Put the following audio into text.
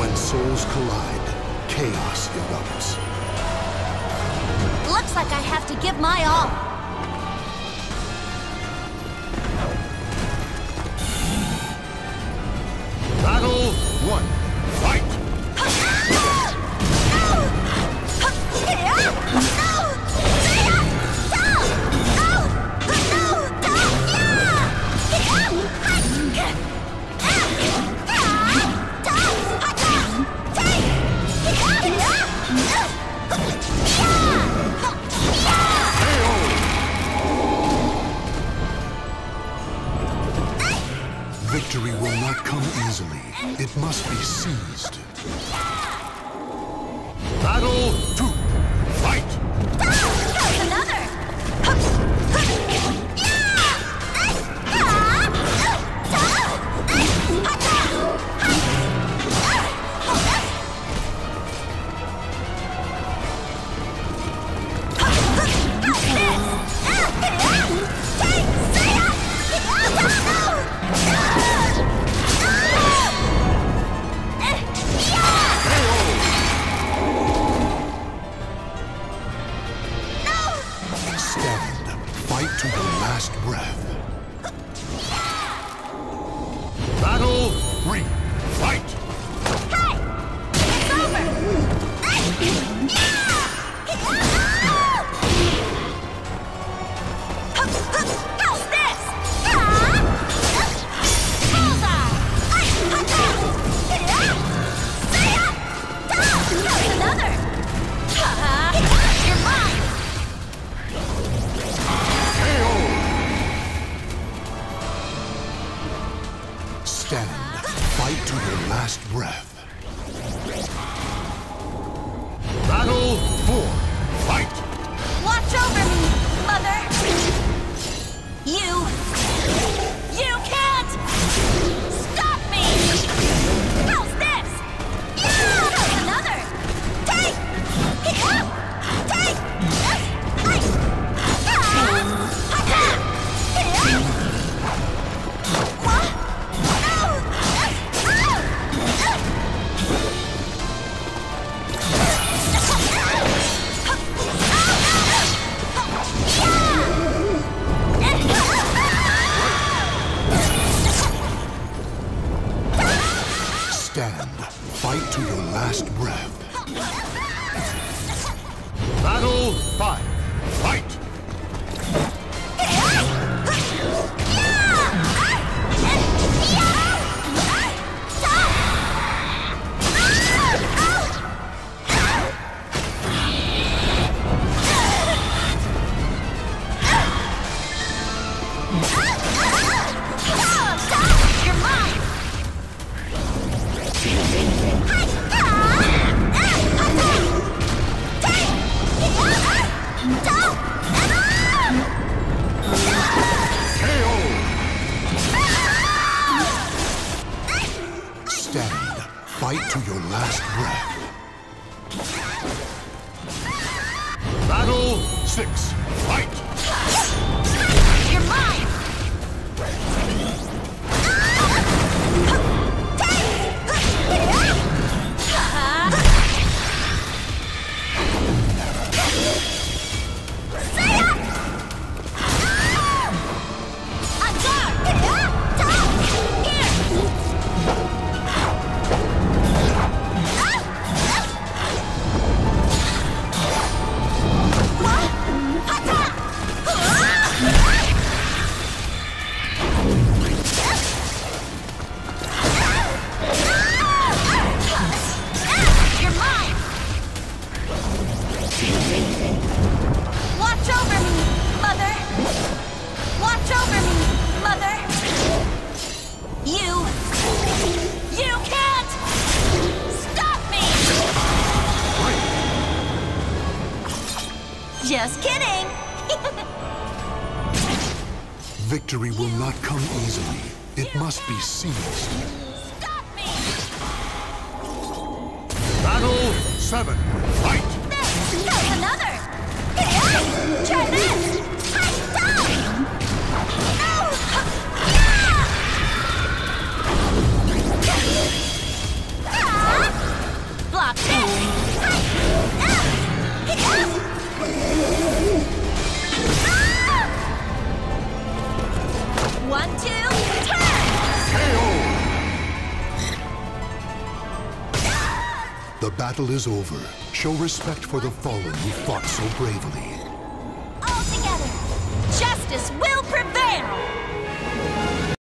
When souls collide, chaos erupts. Looks like I have to give my all. Victory will not come easily. It must be seized. Battle 2. Fight! Another! Fight to the last breath. Battle 3. Fight! Stand. Fight to your last breath. Battle 4. Fight! Watch over me, Mother! You can't stop me! How's this? Yeah! Another! Take! Take! Stand. Fight to your last breath. Battle 5. Fight! Stand. Fight to your last breath. Battle 6. Fight! You're mine! Just kidding! Victory will not come easily. It must be seized. Stop me! Battle 7. Fight! There's another! Hey, try this! Hi, down! No! Yeah! Ah! The battle is over. Show respect for the fallen who fought so bravely. All together, justice will prevail!